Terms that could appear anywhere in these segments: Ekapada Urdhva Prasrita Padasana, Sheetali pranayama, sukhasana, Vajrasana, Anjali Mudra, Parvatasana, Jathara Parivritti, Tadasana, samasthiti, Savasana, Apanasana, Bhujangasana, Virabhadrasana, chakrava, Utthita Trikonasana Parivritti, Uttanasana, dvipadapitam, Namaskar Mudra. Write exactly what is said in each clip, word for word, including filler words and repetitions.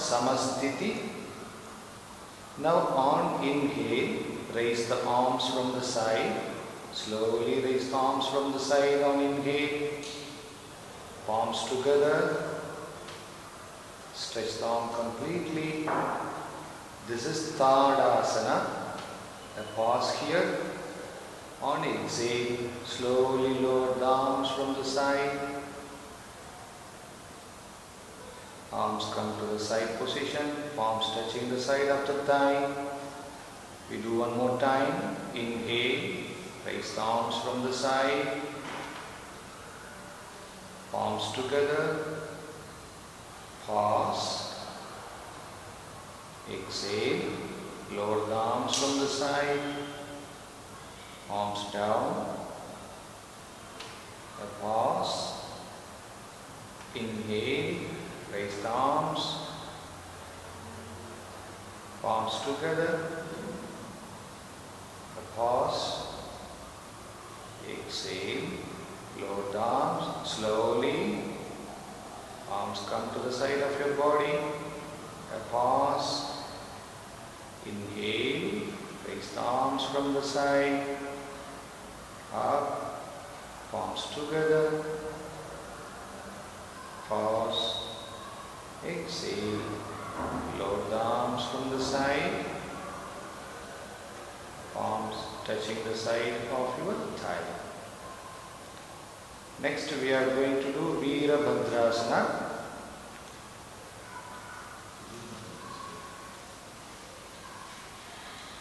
Samasthiti. Now on inhale, raise the arms from the side. Slowly raise the arms from the side on inhale. Palms together. Stretch the arm completely. This is Tadasana. A pause here. On exhale, slowly lower the arms from the side. Arms come to the side position, palms touching the side of the thigh. We do one more time. Inhale, raise the arms from the side. Palms together. Pause. Exhale, lower the arms from the side. Palms down. A pause. Inhale. Raise the arms, palms together, a pause, exhale, lower the arms, slowly, arms come to the side of your body, a pause, inhale, raise the arms from the side, up, palms together, pause. Exhale, lower the arms from the side, palms touching the side of your thigh. Next we are going to do Virabhadrasana.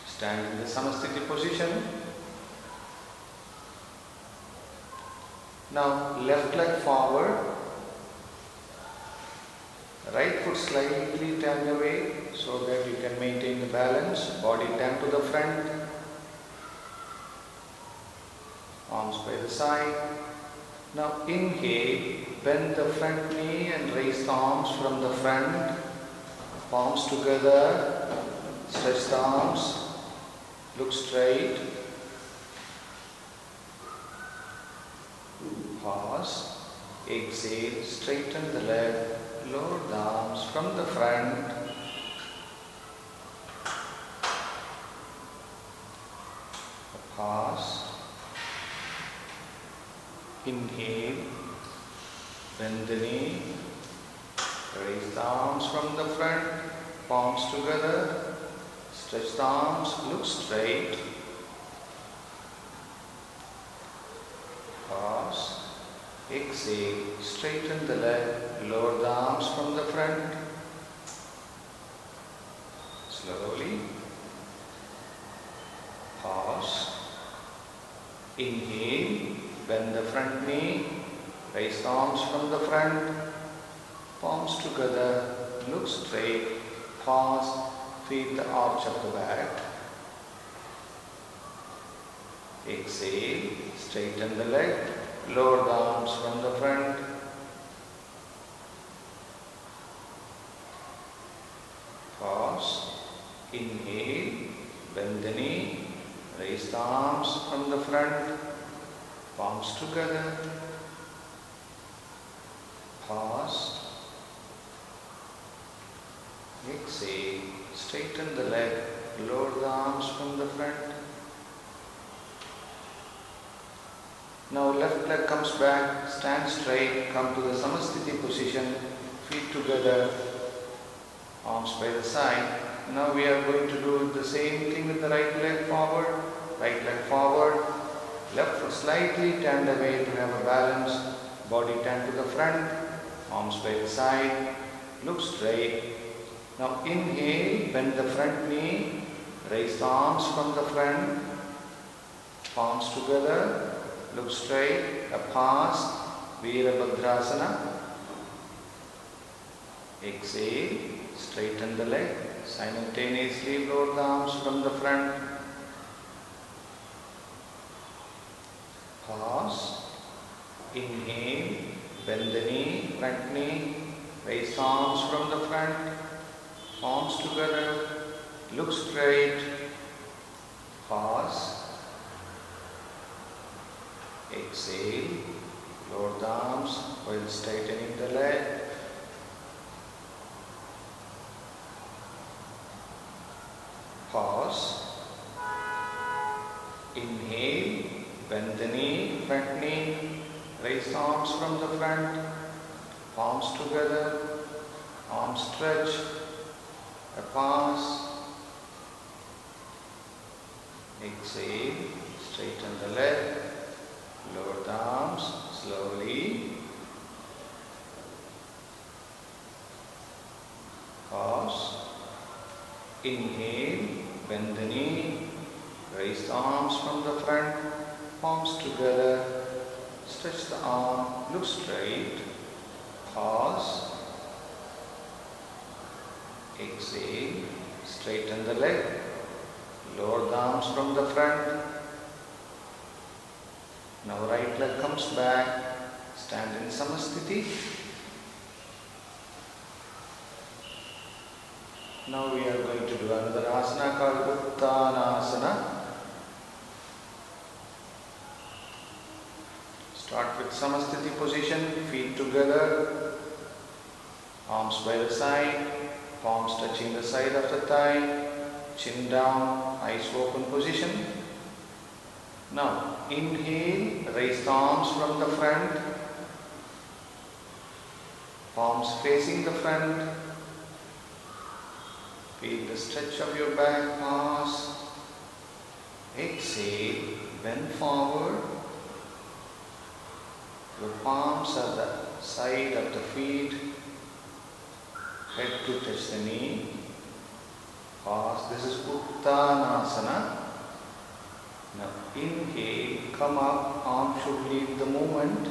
Stand in the samasthiti position. Now left leg forward. Right foot slightly turned away so that you can maintain the balance. Body turned to the front. Arms by the side. Now inhale, bend the front knee and raise the arms from the front. Palms together. Stretch the arms. Look straight. Pause. Exhale, straighten the leg. Lower the arms from the front. Pause. Inhale, bend the knee, raise the arms from the front, palms together, stretch the arms, look straight, pause, exhale, straighten the leg, lower the arms from the front, slowly, pause, inhale, bend the front knee, raise the arms from the front, palms together, look straight, pause, feel the arch of the back. Exhale, straighten the leg, lower the arms from the front. Pause, inhale, bend the knee, raise the arms from the front, palms together, pause, exhale, straighten the leg, lower the arms from the front. Now left leg comes back, stand straight, come to the samasthiti position, feet together, arms by the side. Now we are going to do the same thing with the right leg forward, right leg forward, left foot slightly turned away to have a balance, body turned to the front, arms by the side, look straight. Now inhale, bend the front knee, raise the arms from the front, palms together, look straight, a pause, Virabhadrasana. Exhale, straighten the leg, simultaneously lower the arms from the front, pause, inhale, bend the knee, front knee, raise the arms from the front, palms together, look straight, pause, exhale, lower the arms while straightening the leg, pause, inhale, bend the knee, front knee, raise the arms from the front, palms together, arm stretch, a pause, exhale, straighten the leg, lower the arms, slowly, pause, inhale, bend the knee, raise the arms from the front, palms together, stretch the arm, look straight, pause, exhale, straighten the leg, lower the arms from the front. Now right leg comes back, stand in samasthiti. Now we are going to do another asana called Uttanasana. Start with samasthiti position, feet together, arms by the side, palms touching the side of the thigh, chin down, eyes open position. Now inhale, raise the arms from the front, palms facing the front. Feel the stretch of your back, pause, exhale, bend forward, your palms are the side of the feet, head to touch the knee, pause, this is Uttanasana. Now inhale, come up, arm should leave the movement,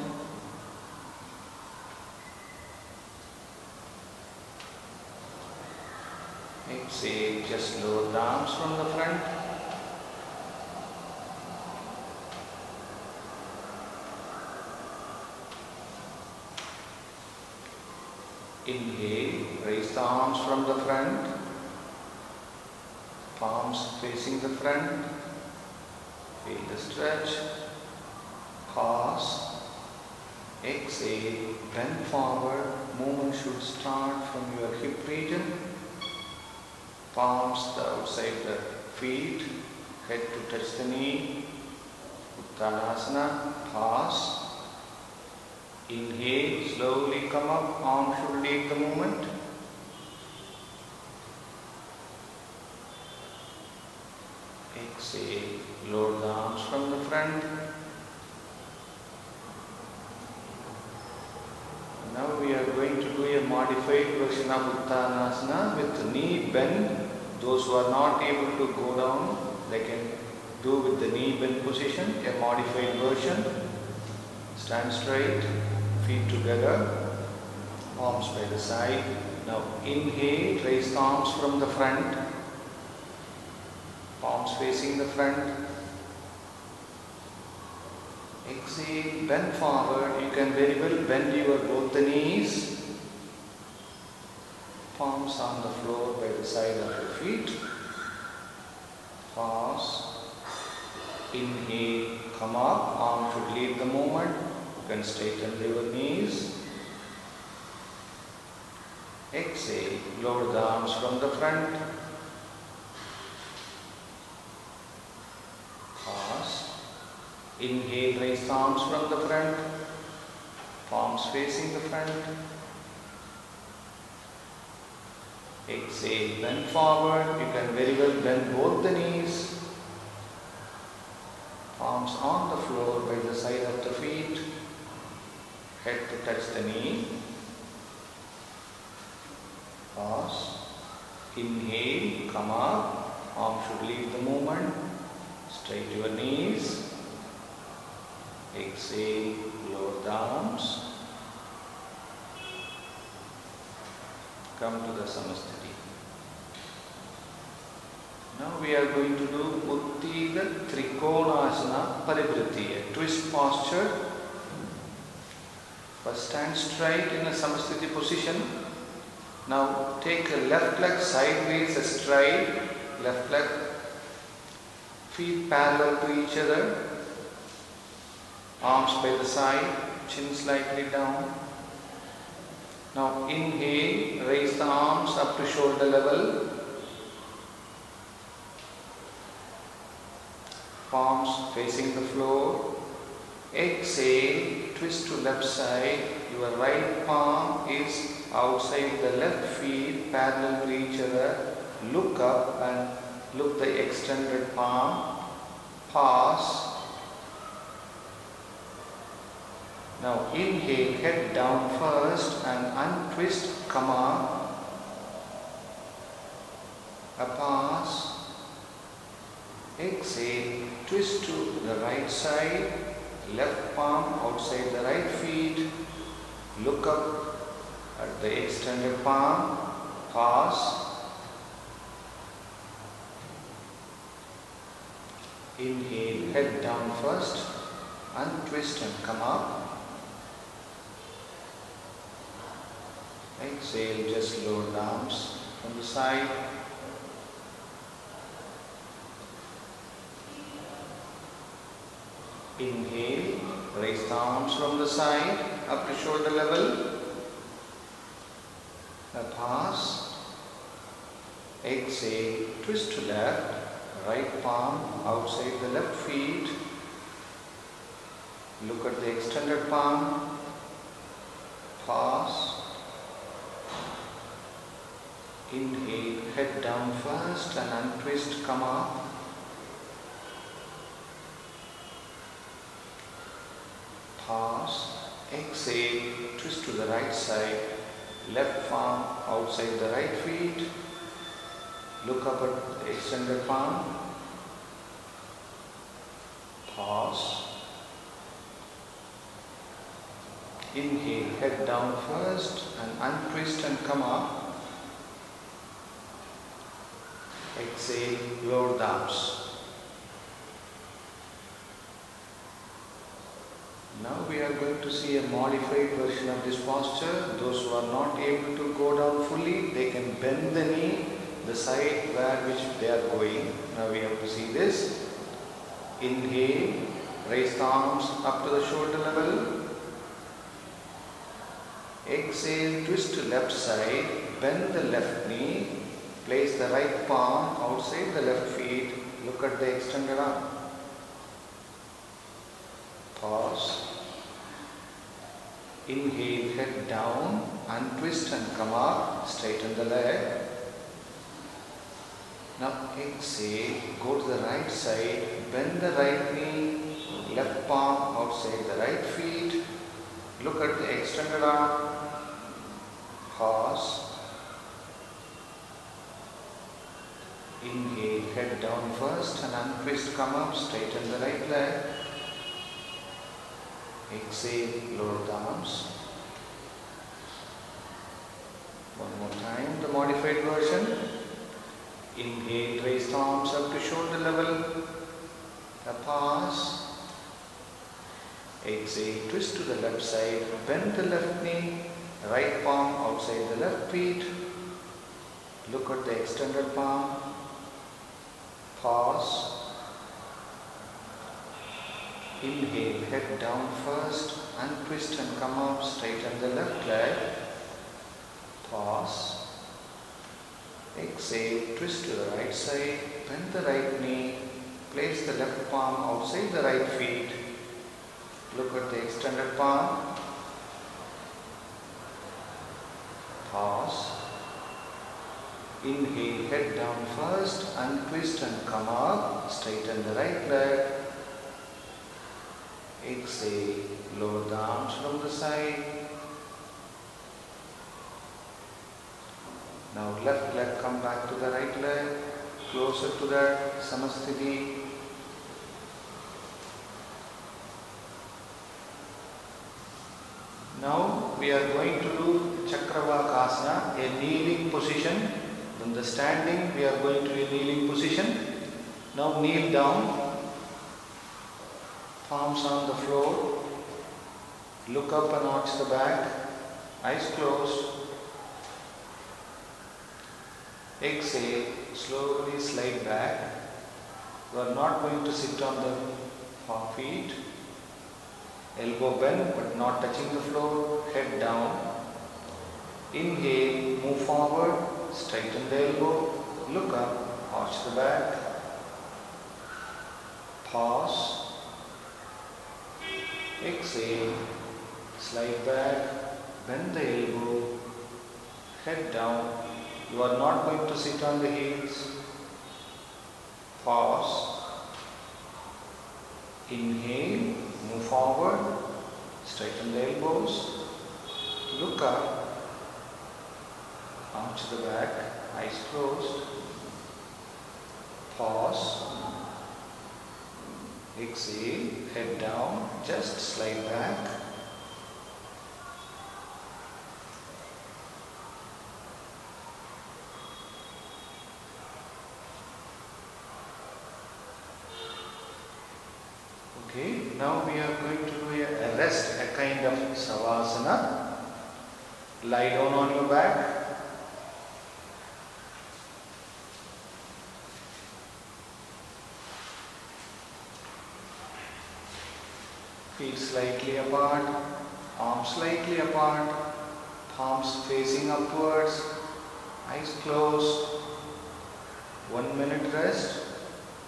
exhale, just lower the arms from the front, inhale, raise the arms from the front, palms facing the front, feel the stretch, pause, exhale, bend forward, movement should start from your hip region, palms the outside the feet, head to touch the knee, Uttanasana, pause, Inhale, slowly come up, arm should lead the movement. Exhale, load the arms from the front. Now we are going to do a modified version of Uttanasana with knee bend. Those who are not able to go down, they can do with the knee bend position, a modified version. Stand straight, feet together, arms by the side. Now inhale, raise the arms from the front, palms facing the front. Exhale, bend forward. You can very well bend your both the knees, palms on the floor by the side of your feet. Pause. Inhale, come up, arm should lead the movement. You can straighten your knees. Exhale, lower the arms from the front. Pause. Inhale, raise the arms from the front, palms facing the front. Exhale, bend forward. You can very well bend both the knees, palms on the floor by the side of the feet, head to touch the knee. Pause. Inhale, come up, arm should lead the movement, straight your knees. Exhale, lower the arms. Come to the samasthiti. Now we are going to do Utthita Trikonasana Parivritti, a twist posture. First stand straight in a samasthiti position. Now take a left leg sideways straight, left leg, feet parallel to each other, arms by the side, chin slightly down. Now inhale, raise the arms up to shoulder level, palms facing the floor. Exhale, twist to left side, your right palm is outside the left feet, parallel to each other. Look up and look the extended palm. Pause. Now inhale, head down first and untwist, come up, a pass. Exhale, twist to the right side, left palm outside the right feet, look up at the extended palm, pass. Inhale, head down first, untwist and come up. Exhale, just lower the arms from the side. Inhale, raise the arms from the side up to shoulder level. A pass. Exhale, twist to left, right palm outside the left feet. Look at the extended palm. Pass. Inhale, head down first and untwist, come up. Pause. Exhale, twist to the right side, left palm outside the right feet. Look up at the extended palm. Pause. Inhale, head down first and untwist and come up. Exhale, lower the arms. Now we are going to see a modified version of this posture. Those who are not able to go down fully, they can bend the knee, the side where which they are going. Now we have to see this. Inhale, raise the arms up to the shoulder level. Exhale, twist to left side, bend the left knee. Place the right palm outside the left feet. Look at the extended arm. Pause. Inhale, head down, untwist and come up, straighten the leg. Now exhale, go to the right side, bend the right knee, left palm outside the right feet. Look at the extended arm, pause. Inhale, head down first and untwist, come up, straighten the right leg. Exhale, lower the arms. One more time, the modified version. Inhale, raise the arms up to shoulder level. A pause. Exhale, twist to the left side, bend the left knee, right palm outside the left feet. Look at the extended palm. Pause. Inhale, head down first, untwist and come up, straighten the left leg. Pause. Exhale, twist to the right side, bend the right knee, place the left palm outside the right feet. Look at the extended palm. Pause. Inhale, head down first, untwist and come up, straighten the right leg. Exhale, lower the arms from the side. Now left leg come back to the right leg, closer to that samasthiti. Now we are going to do chakrava kasana, a kneeling position. From the standing we are going to a kneeling position. Now kneel down, palms on the floor, look up and arch the back, eyes closed. Exhale, slowly slide back. You are not going to sit on the feet, elbow bent but not touching the floor, head down. Inhale, move forward, straighten the elbow, look up, arch the back, pause. Exhale, slide back, bend the elbow, head down. You are not going to sit on the heels. Pause. Inhale, move forward, straighten the elbows, look up, arch the back, eyes closed. Pause. Exhale, head down, just slide back. Okay, now we are going to do a rest, a kind of Savasana. Lie down on your back. Feet slightly apart, arms slightly apart, palms facing upwards, eyes closed. One minute rest,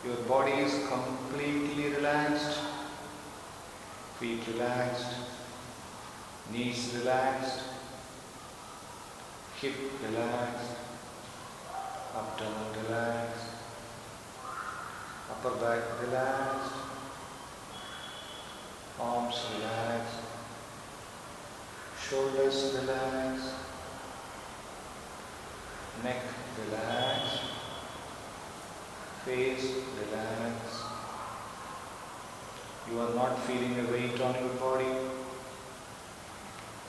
your body is completely relaxed, feet relaxed, knees relaxed, hip relaxed, abdomen relaxed, upper back relaxed. Arms relaxed, shoulders relaxed, neck relaxed, face relaxed. You are not feeling a weight on your body.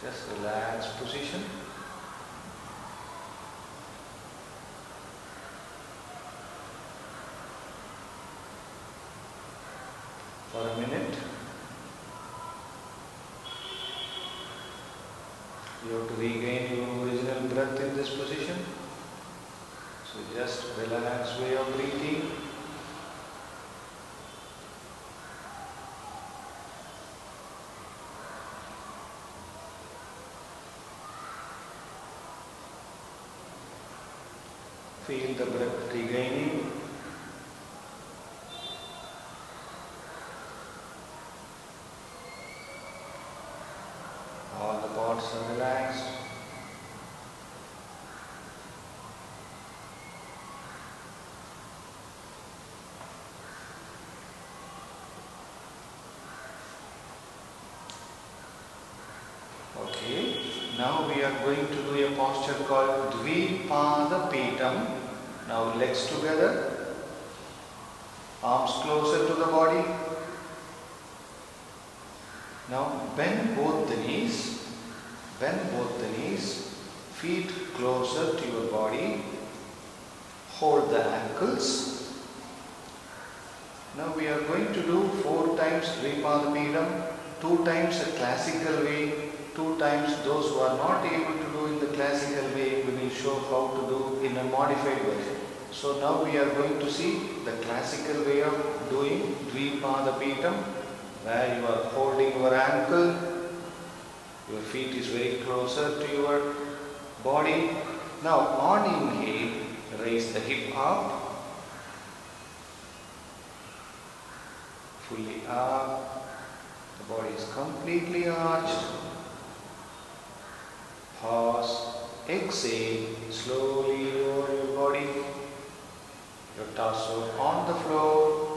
Just relax position. For a minute. You have to regain your original breath in this position. So just relax way of breathing. Feel the breath regaining. All the parts are relaxed. Okay, now we are going to do a posture called dvipadapitam. Now legs together, arms closer to the body. Now bend both the knees, bend both the knees, feet closer to your body, hold the ankles. Now we are going to do four times dvipadapitam, two times a classical way, two times those who are not able to do in the classical way, we will show how to do in a modified way. So now we are going to see the classical way of doing dvipadapitam, where you are holding your ankle, your feet is very closer to your body. Now on inhale, raise the hip up, fully up, the body is completely arched, pause, exhale, slowly lower your body, your torso on the floor.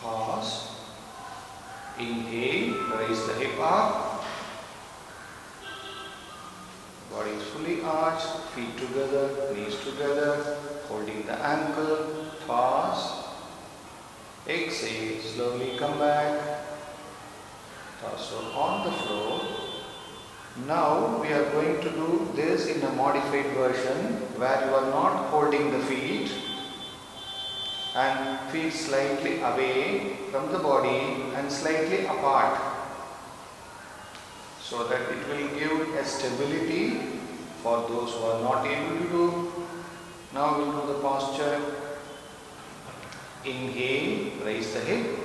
Pause, inhale, raise the hip up, body is fully arched, feet together, knees together, holding the ankle, pause, exhale, slowly come back, torso on the floor. Now we are going to do this in a modified version where you are not holding the feet and feet slightly away from the body and slightly apart, so that it will give a stability for those who are not able to do. Now we will do the posture. Inhale, raise the hip.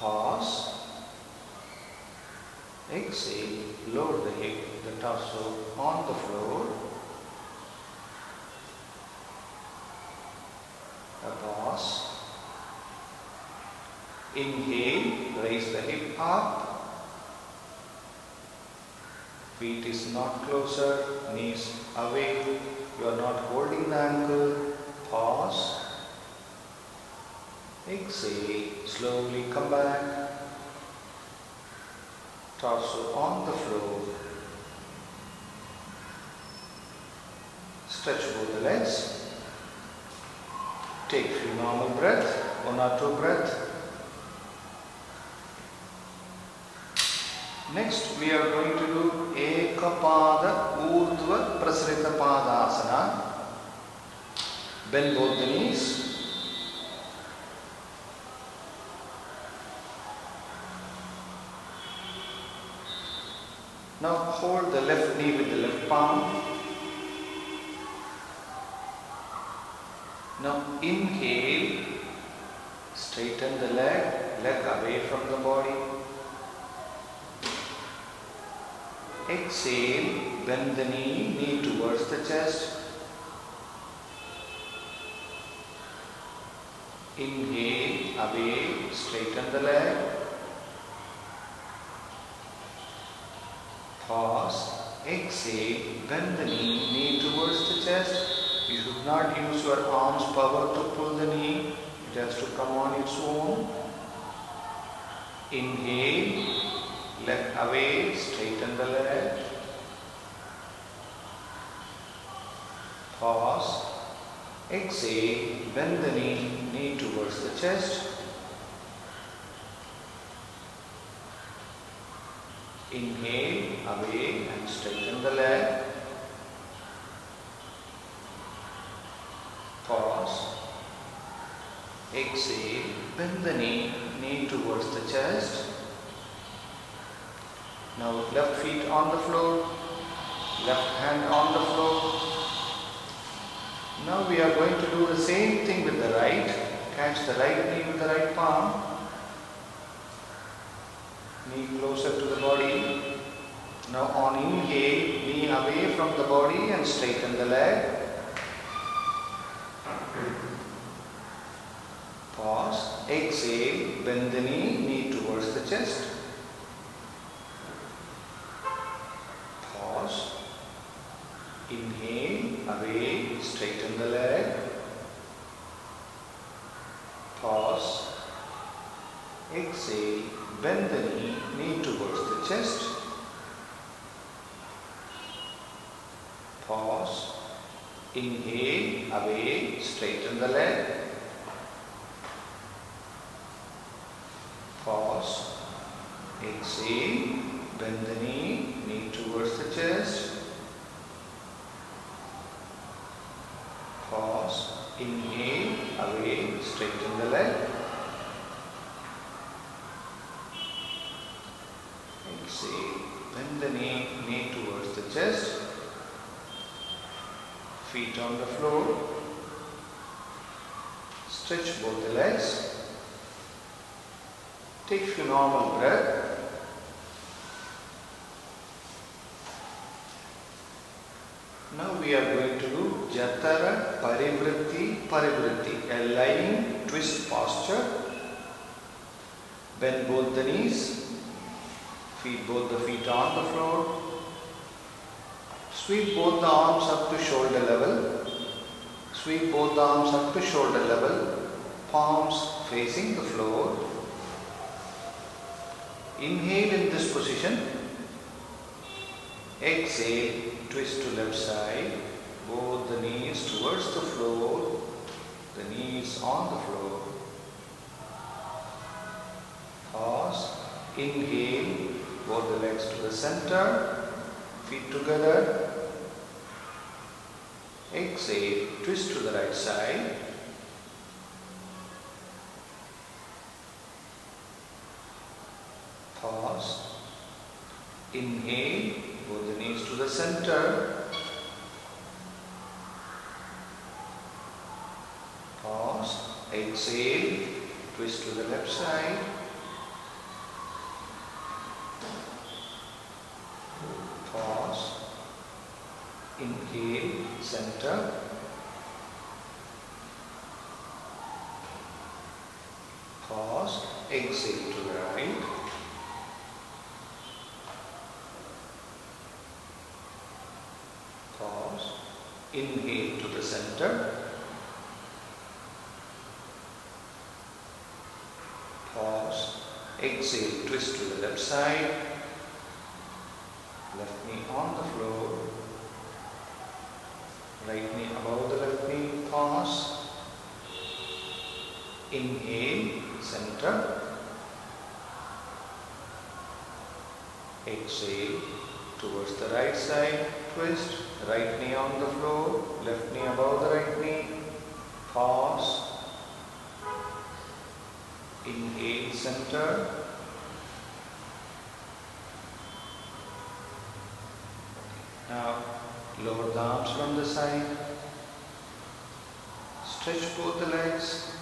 Pause. Exhale, lower the hip, the torso on the floor. A pause. Inhale, raise the hip up. Feet is not closer, knees away. You are not holding the ankle. Pause. Exhale, slowly come back. Torso on the floor. Stretch both the legs. Take few normal breath, one or two breath. Next we are going to do Ekapada Urdhva Prasrita Padasana. Bend both the knees. Now hold the left knee with the left palm. Now inhale, straighten the leg, leg away from the body. Exhale, bend the knee, knee towards the chest. Inhale, away, straighten the leg. Pause, exhale, bend the knee, knee towards the chest. You should not use your arm's power to pull the knee, it has to come on its own. Inhale, leg away, straighten the leg. Pause, exhale, bend the knee, knee towards the chest. Inhale, away and straighten the leg. Pause. Exhale, bend the knee, knee towards the chest. Now left feet on the floor, left hand on the floor. Now we are going to do the same thing with the right. Catch the right knee with the right palm. Knee closer to the body. Now on inhale, knee away from the body and straighten the leg. Pause. Exhale, bend the knee, knee towards the chest. Pause. Inhale, away, straighten the leg. Pause. Exhale, bend the knee, knee towards the chest. Pause. Inhale, away, straighten the leg. Pause. Exhale, bend the knee, knee towards the chest. Pause. Inhale, away, straighten the leg. Exhale, bend the knee, knee towards the chest. Feet on the floor. Stretch both the legs. Take few normal breaths. Now we are going to do Jathara Parivritti Parivritti, a lying twist posture. Bend both the knees, feet both the feet on the floor. Sweep both the arms up to shoulder level. Sweep both the arms up to shoulder level. Palms facing the floor. Inhale in this position. Exhale, twist to left side, both the knees towards the floor, the knees on the floor. Pause, inhale, both the legs to the center, feet together. Exhale, twist to the right side. Pause, inhale, both the knees to the center. Pause. Exhale. Twist to the left side. Pause. Inhale. Center. Pause. Exhale to the right. Inhale to the center. Pause. Exhale, twist to the left side. Left knee on the floor. Right knee above the left knee. Pause. Inhale, center. Exhale, towards the right side. Twist, right knee on the floor, left knee above the right knee. Pause. Inhale, center. Now, lower the arms from the side. Stretch both the legs.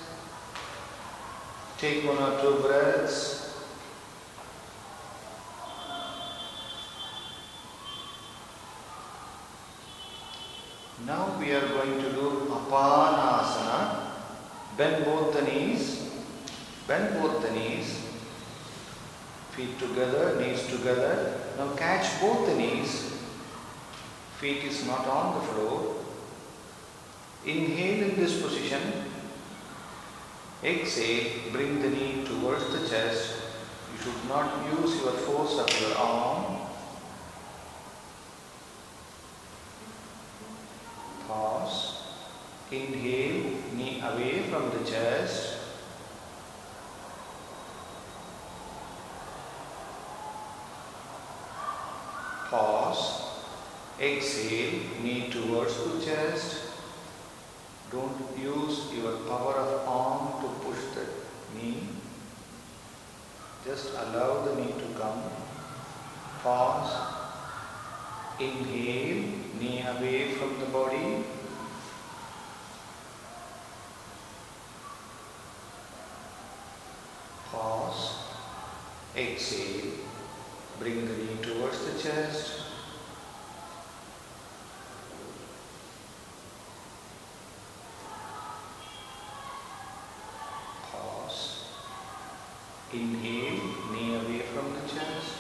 Take one or two breaths. Now we are going to do Apanasana. Bend both the knees. Bend both the knees. Feet together, knees together. Now catch both the knees. Feet is not on the floor. Inhale in this position. Exhale, bring the knee towards the chest. You should not use your force of your arm. Pause. Inhale, knee away from the chest. Pause. Exhale, knee towards the chest. Don't use your power of arm to push the knee. Just allow the knee to come. Pause. Inhale. Knee away from the body. Pause. Exhale. Bring the knee towards the chest. Inhale, knee away from the chest.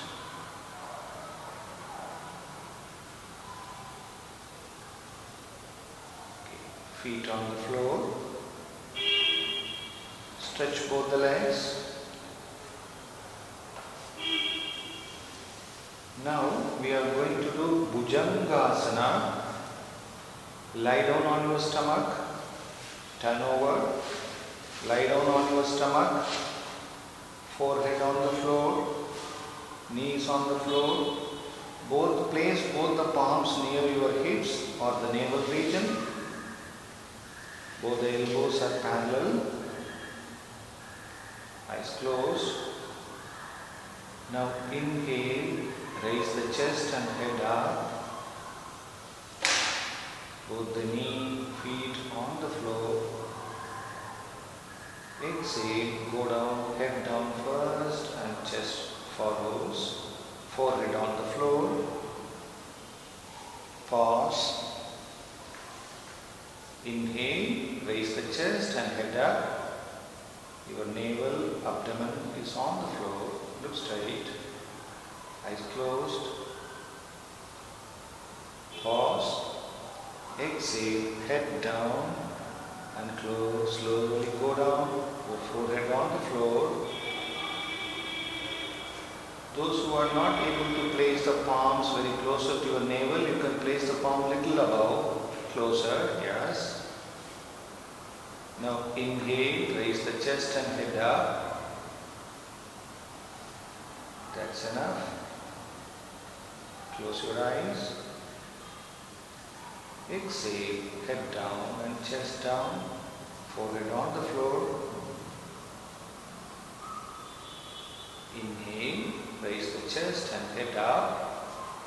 Feet on the floor. Stretch both the legs. Now we are going to do Bhujangasana. Lie down on your stomach. Turn over. Lie down on your stomach. Forehead on the floor. Knees on the floor. Both place both the palms near your hips or the navel region. Both the elbows are parallel. Eyes closed. Now inhale. Raise the chest and head up. Both the knee, feet on the floor. Exhale, go down, head down first and chest follows. Forehead on the floor. Pause. Inhale, raise the chest and head up. Your navel, abdomen is on the floor. Look straight. Eyes closed. Pause. Exhale, head down and close. Slowly go down, go forehead on the floor. Those who are not able to place the palms very closer to your navel, you can place the palm little above, closer, yes. Now inhale, raise the chest and head up. That's enough. Close your eyes. Exhale, head down and chest down, forehead on the floor. Inhale, raise the chest and head up.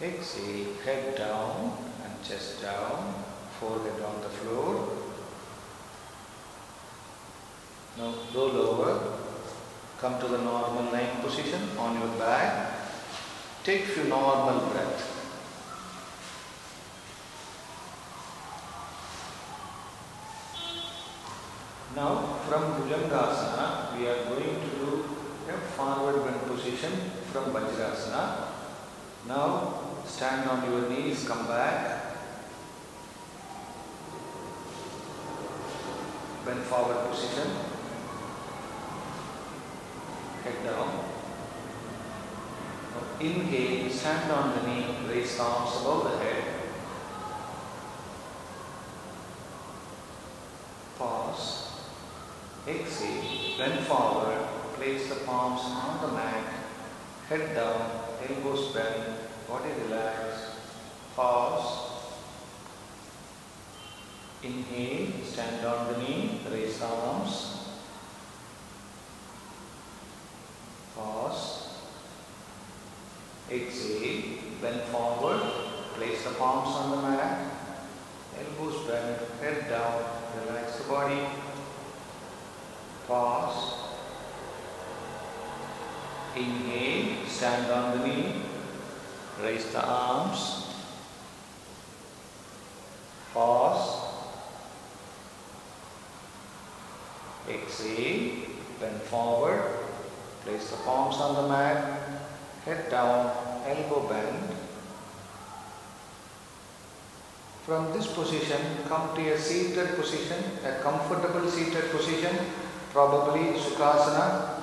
Exhale, head down and chest down, forehead on the floor. Now roll over, come to the normal lying position on your back. Take few normal breath. Now from Bhujangasana we are going to do a forward bend position from Vajrasana. Now stand on your knees, come back. Bend forward position. Head down. Inhale, stand on the knee, raise arms above the head. Pause. Exhale, bend forward, place the palms on the mat, head down, elbows bent, body relaxed. Pause. Inhale, stand on the knee, raise arms. Pause. Exhale, bend forward, place the palms on the mat, elbows bent, head down, relax the body. Pause. Inhale, stand on the knee, raise the arms. Pause. Exhale, bend forward, place the palms on the mat. Head down, elbow bend. From this position, come to a seated position, a comfortable seated position, probably Sukhasana.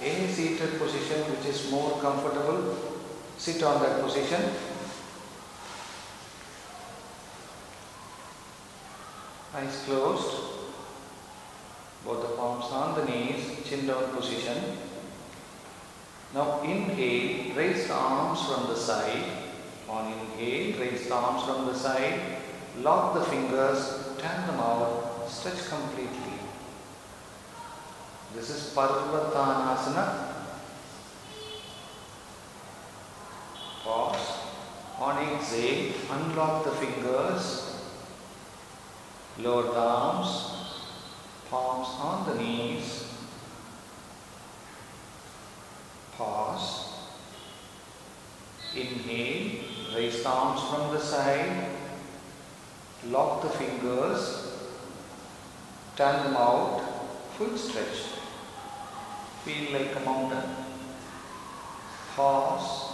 Any seated position which is more comfortable, sit on that position. Eyes closed. Both the palms on the knees, chin down position. Now inhale, raise the arms from the side. On inhale, raise the arms from the side. Lock the fingers, turn them out, stretch completely. This is Parvatasana. Pause. On exhale, unlock the fingers. Lower the arms, palms on the knees. Pause. Inhale, raise the arms from the side. Lock the fingers, turn them out, full stretch. Feel like a mountain. Pause.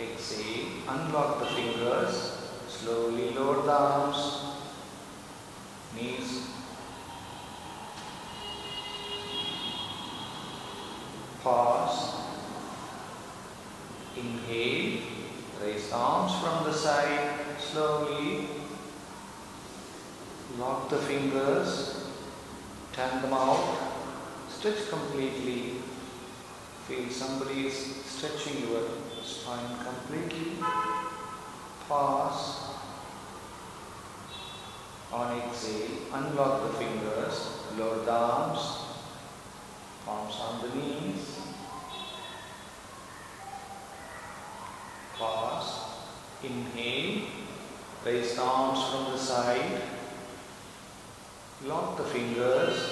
Exhale, unlock the fingers, slowly lower the arms, knees. Pause. Inhale, raise arms from the side, slowly lock the fingers, turn them out, stretch completely. Feel somebody is stretching your spine completely. Pause. On exhale, unlock the fingers, lower the arms, palms on the knees. Pause. Inhale, raise arms from the side, lock the fingers,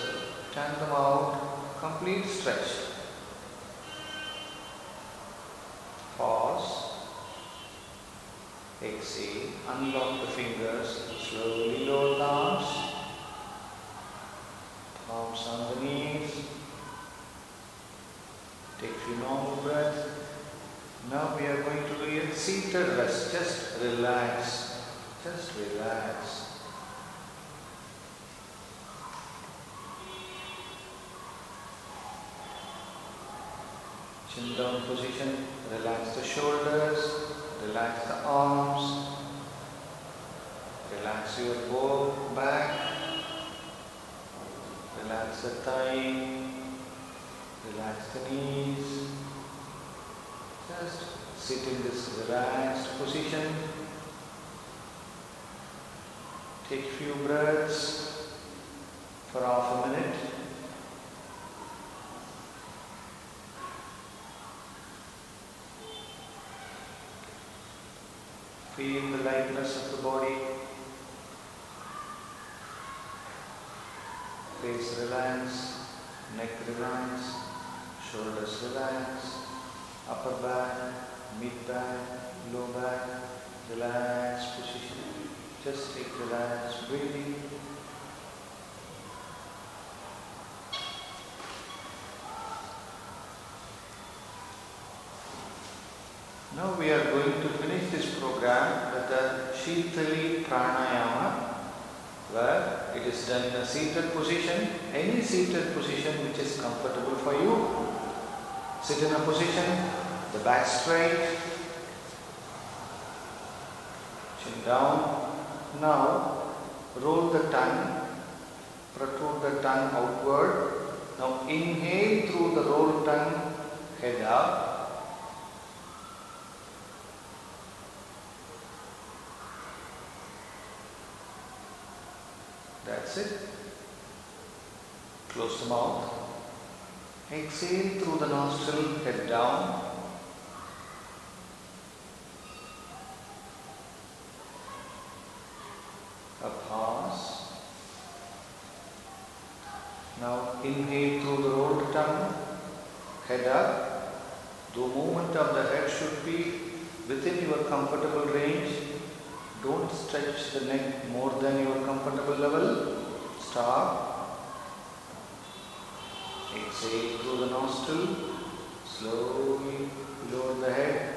turn them out, complete stretch. Pause. Exhale, unlock the fingers, slowly lower the arms, palms on the knees. Take a few normal breaths. Now we are going to do a seated rest. Just relax. Just relax. Chin down position. Relax the shoulders. Relax the arms. Relax your bow back. Relax the thigh. Relax the knees. Just sit in this relaxed position. Take few breaths for half a minute. Feel the lightness of the body. Face relax, neck relax, shoulders relax. Upper back, mid back, low back, relaxed position. Just take relaxed breathing. Now we are going to finish this program with the Sheetali pranayama, where it is done in a seated position, any seated position which is comfortable for you. Sit in a position, the back straight, chin down. Now roll the tongue, protrude the tongue outward. Now inhale through the rolled tongue, head up. That's it. Close the mouth. Exhale through the nostril, head down. A pause. Now inhale through the rolled tongue, head up. The movement of the head should be within your comfortable range. Don't stretch the neck more than your comfortable level. Stop. Exhale through the nostril, slowly lower the head.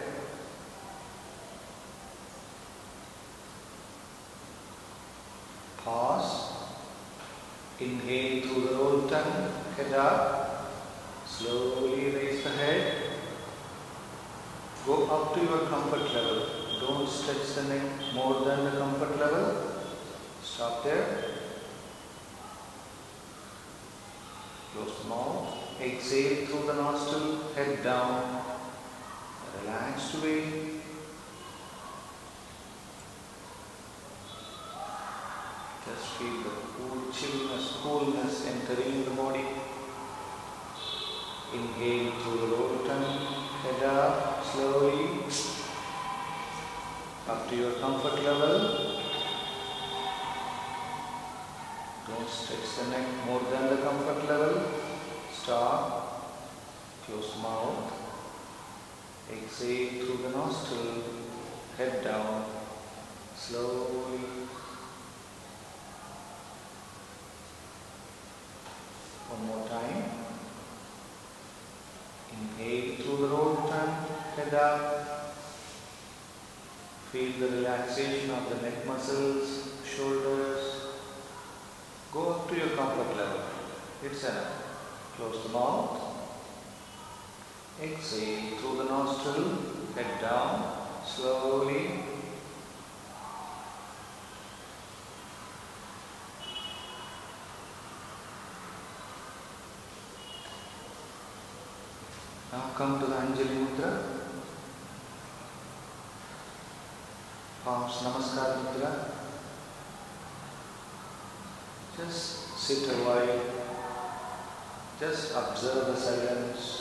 Pause. Inhale through the rolled tongue, head up. Slowly raise the head. Go up to your comfort level. Don't stretch the neck more than the comfort level. Stop there. Close the mouth. Exhale through the nostril, head down. Relaxed way. Just feel the cool chillness, coolness entering the body. Inhale through the rolled tongue, head up, slowly. Up to your comfort level. Don't stretch the neck more than the comfort level. Stop. Close mouth. Exhale through the nostril. Head down. slowly. One more time. Inhale through the root and head up. Feel the relaxation of the neck muscles, shoulders. Go up to your comfort level. It's enough. Close the mouth. Exhale through the nostril, head down, slowly. Now come to the Anjali Mudra. Palms Namaskar Mudra. Just sit a while. Just observe the silence.